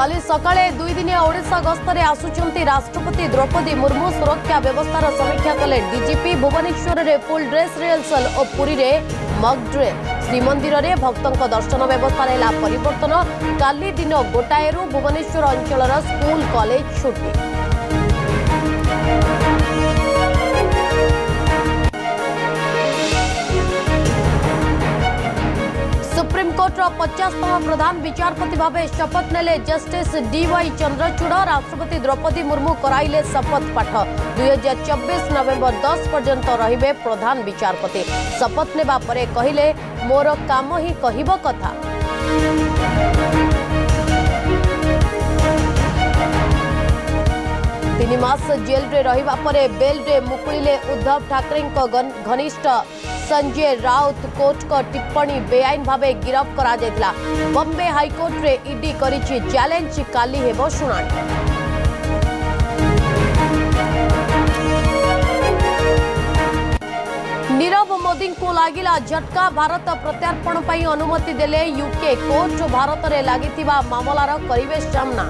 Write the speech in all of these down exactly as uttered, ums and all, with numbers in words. काली सकाळे दुई दिनिया ओडिशा गस्तरे आसुचंती राष्ट्रपति द्रौपदी मुर्मू। सुरक्षा व्यवस्थार समीक्षा कले डीजीपी। भुवनेश्वर में फुल ड्रेस रिहर्सल और पुरी में मग ड्रेस। श्रीमंदिर में भक्तों दर्शन व्यवस्था है परिवर्तन। काली दिन गोटाए भुवनेश्वर अंचल स्कूल कॉलेज छुट्टी। सुप्रीमकोर्टर पचासतम प्रधान विचारपति भाव शपथ नेले जस्टिस डी वाई चंद्रचूड़। राष्ट्रपति द्रौपदी मुर्मू कराइले शपथ पाठ। दुई हजार चौबीस नवेम्बर दस पर्यंत रहिबे प्रधान विचारपति। शपथ नेबा परे कहिले मोर काम ही कहिबो कथा। तीन मास जेल रे रहिबा परे बेल रे मुकुलिले उद्धव ठाकरे घनिष्ठ संजय राउत। कोर्ट का टिप्पणी बेआईन भावे गिरफ्त करा जायतिला। बॉम्बे हाईकोर्ट रे ईडी करिछि चैलेंज। काली हेबो सुनाणी। नीरव मोदी को लागिला झटका। भारत प्रत्यार्पण पर अनुमति देले यूके कोर्ट। भारत में लागिथिबा मामलार करिवे सामना।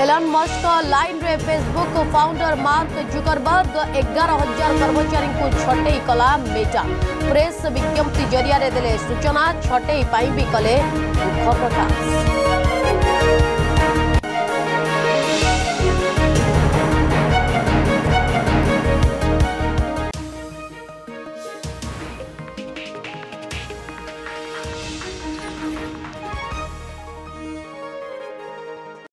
एलन मस्क लाइन रे फेसबुक फाउंडर मार्क जुकरबर्ग एगार हजार कर्मचारी को छटई कला मेटा। प्रेस विज्ञप्ति जरिया देले सूचना। छटई भी कले दुख प्रकाश।